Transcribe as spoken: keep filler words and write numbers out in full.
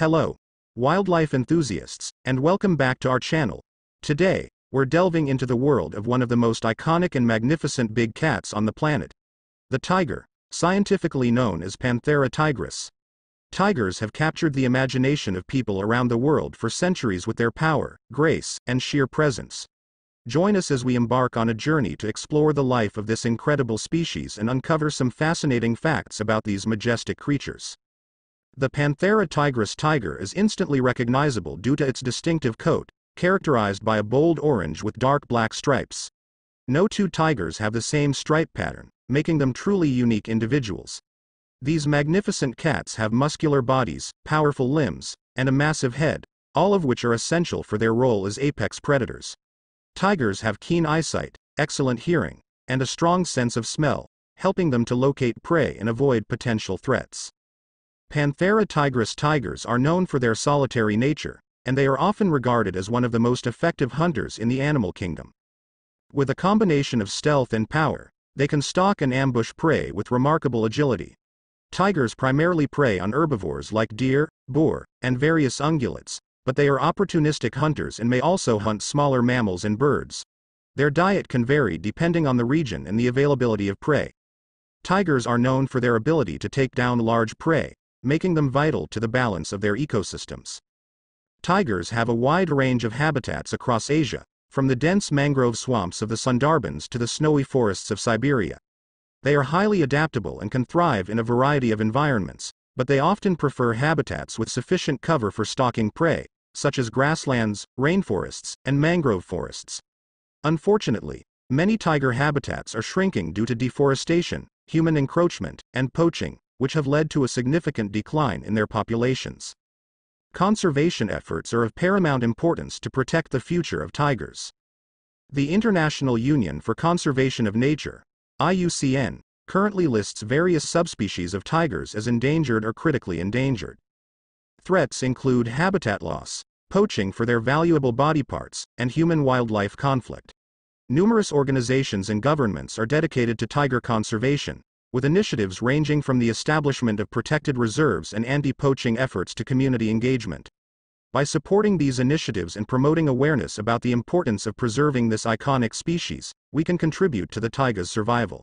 Hello, wildlife enthusiasts, and welcome back to our channel. Today, we're delving into the world of one of the most iconic and magnificent big cats on the planet. The tiger, scientifically known as Panthera tigris. Tigers have captured the imagination of people around the world for centuries with their power, grace, and sheer presence. Join us as we embark on a journey to explore the life of this incredible species and uncover some fascinating facts about these majestic creatures. The Panthera tigris tiger is instantly recognizable due to its distinctive coat, characterized by a bold orange with dark black stripes. No two tigers have the same stripe pattern, making them truly unique individuals. These magnificent cats have muscular bodies, powerful limbs, and a massive head, all of which are essential for their role as apex predators. Tigers have keen eyesight, excellent hearing, and a strong sense of smell, helping them to locate prey and avoid potential threats. Panthera tigris tigers are known for their solitary nature, and they are often regarded as one of the most effective hunters in the animal kingdom. With a combination of stealth and power, they can stalk and ambush prey with remarkable agility. Tigers primarily prey on herbivores like deer, boar, and various ungulates, but they are opportunistic hunters and may also hunt smaller mammals and birds. Their diet can vary depending on the region and the availability of prey. Tigers are known for their ability to take down large prey, making them vital to the balance of their ecosystems. Tigers have a wide range of habitats across Asia, from the dense mangrove swamps of the Sundarbans to the snowy forests of Siberia. They are highly adaptable and can thrive in a variety of environments, but they often prefer habitats with sufficient cover for stalking prey, such as grasslands, rainforests, and mangrove forests. Unfortunately, many tiger habitats are shrinking due to deforestation, human encroachment, and poaching, which have led to a significant decline in their populations. Conservation efforts are of paramount importance to protect the future of tigers. The International Union for Conservation of Nature, I U C N, currently lists various subspecies of tigers as endangered or critically endangered. Threats include habitat loss, poaching for their valuable body parts, and human-wildlife conflict. Numerous organizations and governments are dedicated to tiger conservation, with initiatives ranging from the establishment of protected reserves and anti-poaching efforts to community engagement. By supporting these initiatives and promoting awareness about the importance of preserving this iconic species, we can contribute to the tiger's survival.